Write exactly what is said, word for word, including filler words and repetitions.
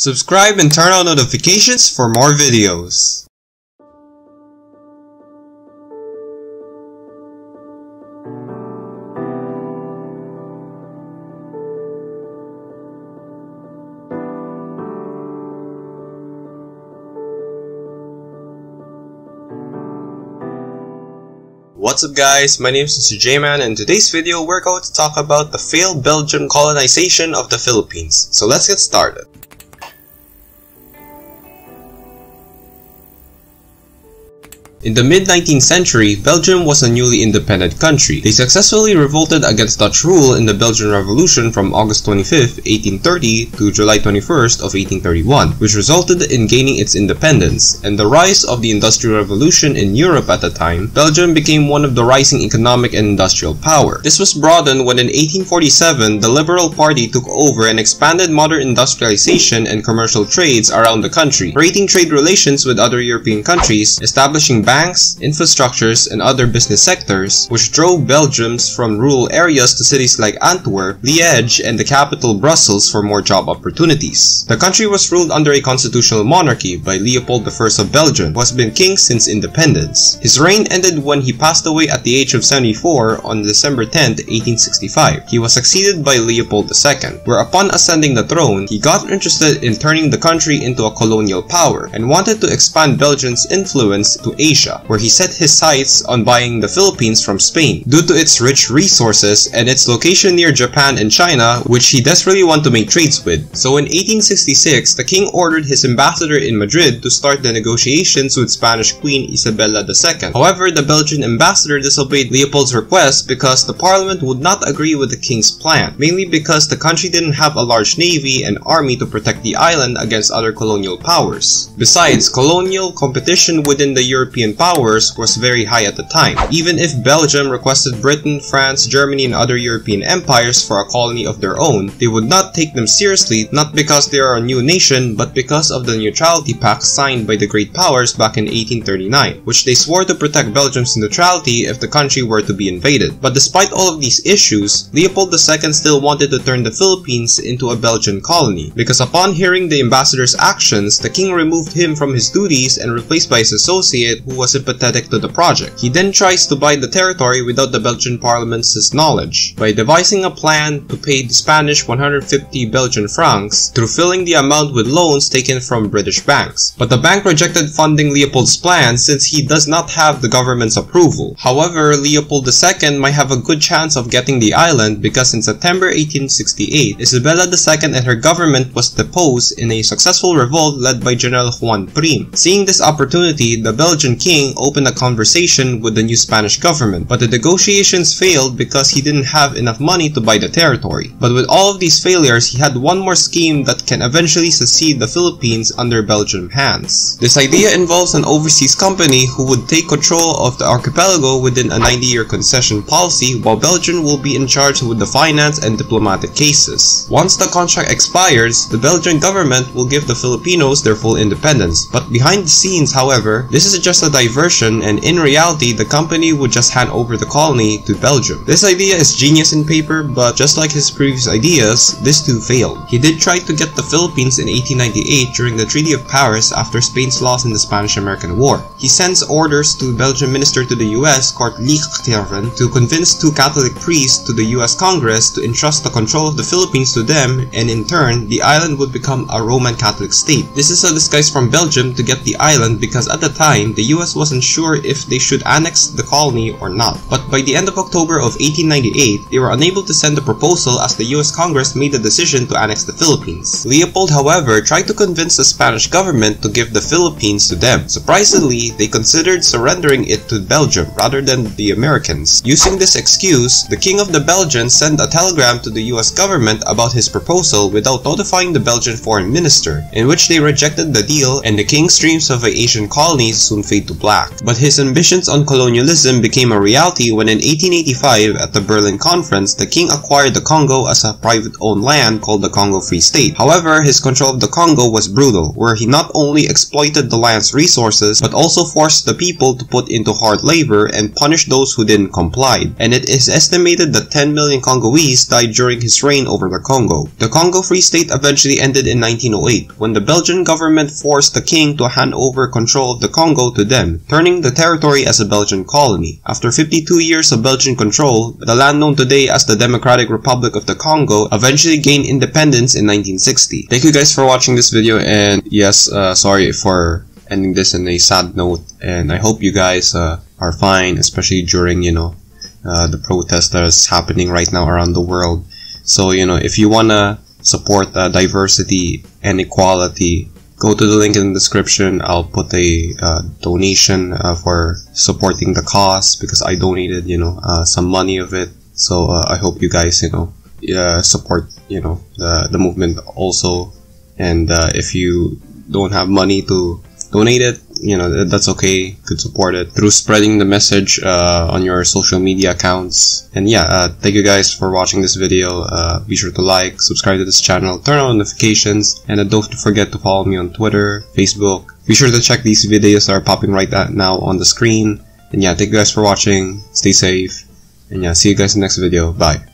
Subscribe and turn on notifications for more videos. What's up guys, my name is Mister J-Man, and in today's video we're going to talk about the failed Belgian colonization of the Philippines. So let's get started. In the mid nineteenth century, Belgium was a newly independent country. They successfully revolted against Dutch rule in the Belgian Revolution from August twenty-fifth, eighteen thirty to July twenty-first of eighteen thirty-one, which resulted in gaining its independence. And the rise of the Industrial Revolution in Europe at the time, Belgium became one of the rising economic and industrial power. This was broadened when in eighteen forty-seven, the Liberal Party took over and expanded modern industrialization and commercial trades around the country, creating trade relations with other European countries, establishing banks, infrastructures, and other business sectors, which drove Belgians from rural areas to cities like Antwerp, Liège, and the capital Brussels for more job opportunities. The country was ruled under a constitutional monarchy by Leopold the First of Belgium, who has been king since independence. His reign ended when he passed away at the age of seventy-four on December tenth, eighteen sixty-five. He was succeeded by Leopold the Second, where upon ascending the throne, he got interested in turning the country into a colonial power and wanted to expand Belgium's influence to Asia, where he set his sights on buying the Philippines from Spain due to its rich resources and its location near Japan and China, which he desperately wanted to make trades with. So in eighteen sixty-six, the king ordered his ambassador in Madrid to start the negotiations with Spanish Queen Isabella the Second. However, the Belgian ambassador disobeyed Leopold's request because the parliament would not agree with the king's plan, mainly because the country didn't have a large navy and army to protect the island against other colonial powers. Besides, colonial competition within the European powers was very high at the time. Even if Belgium requested Britain, France, Germany, and other European empires for a colony of their own, they would not take them seriously, not because they are a new nation, but because of the neutrality pact signed by the great powers back in eighteen thirty-nine, which they swore to protect Belgium's neutrality if the country were to be invaded. But despite all of these issues, Leopold the Second still wanted to turn the Philippines into a Belgian colony, because upon hearing the ambassador's actions, the king removed him from his duties and replaced by his associate, who was sympathetic to the project. He then tries to buy the territory without the Belgian parliament's knowledge by devising a plan to pay the Spanish one hundred fifty Belgian francs through filling the amount with loans taken from British banks. But the bank rejected funding Leopold's plan since he does not have the government's approval. However, Leopold the Second might have a good chance of getting the island because in September eighteen sixty-eight, Isabella the Second and her government was deposed in a successful revolt led by General Juan Prim. Seeing this opportunity, the Belgian king opened a conversation with the new Spanish government, but the negotiations failed because he didn't have enough money to buy the territory. But with all of these failures, he had one more scheme that can eventually secede the Philippines under Belgian hands. This idea involves an overseas company who would take control of the archipelago within a ninety-year concession policy, while Belgium will be in charge with the finance and diplomatic cases. Once the contract expires, the Belgian government will give the Filipinos their full independence. But behind the scenes, however, this is just a diversion, and in reality the company would just hand over the colony to Belgium. This idea is genius in paper, but just like his previous ideas, this too failed. He did try to get the Philippines in eighteen ninety-eight during the Treaty of Paris after Spain's loss in the Spanish-American War. He sends orders to Belgian minister to the U S, Kurt Liechterven, to convince two Catholic priests to the U S Congress to entrust the control of the Philippines to them, and in turn, the island would become a Roman Catholic state. This is a disguise from Belgium to get the island because at the time, the U S wasn't sure if they should annex the colony or not. But by the end of October of eighteen ninety-eight, they were unable to send a proposal as the U S Congress made the decision to annex the Philippines. Leopold, however, tried to convince the Spanish government to give the Philippines to them. Surprisingly, they considered surrendering it to Belgium rather than the Americans. Using this excuse, the King of the Belgians sent a telegram to the U S government about his proposal without notifying the Belgian foreign minister, in which they rejected the deal, and the king's dreams of an Asian colony soon fade to black. But his ambitions on colonialism became a reality when in eighteen eighty-five, at the Berlin Conference, the king acquired the Congo as a private-owned land called the Congo Free State. However, his control of the Congo was brutal, where he not only exploited the land's resources, but also forced the people to put into hard labor and punished those who didn't comply. And it is estimated that ten million Congolese died during his reign over the Congo. The Congo Free State eventually ended in nineteen oh eight, when the Belgian government forced the king to hand over control of the Congo to them, turning the territory as a Belgian colony. After fifty-two years of Belgian control, the land known today as the Democratic Republic of the Congo eventually gained independence in nineteen sixty. Thank you guys for watching this video, and yes, uh, sorry for ending this in a sad note, and I hope you guys uh, are fine, especially during, you know, uh, the protests that is happening right now around the world. So, you know, if you wanna support uh, diversity and equality, go to the link in the description. I'll put a uh, donation uh, for supporting the cause, because I donated, you know, uh, some money of it. So uh, I hope you guys, you know, uh, support, you know, the, the movement also. And uh, if you don't have money to donate it, you know, that's okay. You could support it through spreading the message uh, on your social media accounts. And yeah, uh, thank you guys for watching this video. Uh, be sure to like, subscribe to this channel, turn on notifications, and uh, don't forget to follow me on Twitter, Facebook. Be sure to check these videos that are popping right now on the screen. And yeah, thank you guys for watching. Stay safe. And yeah, see you guys in the next video. Bye.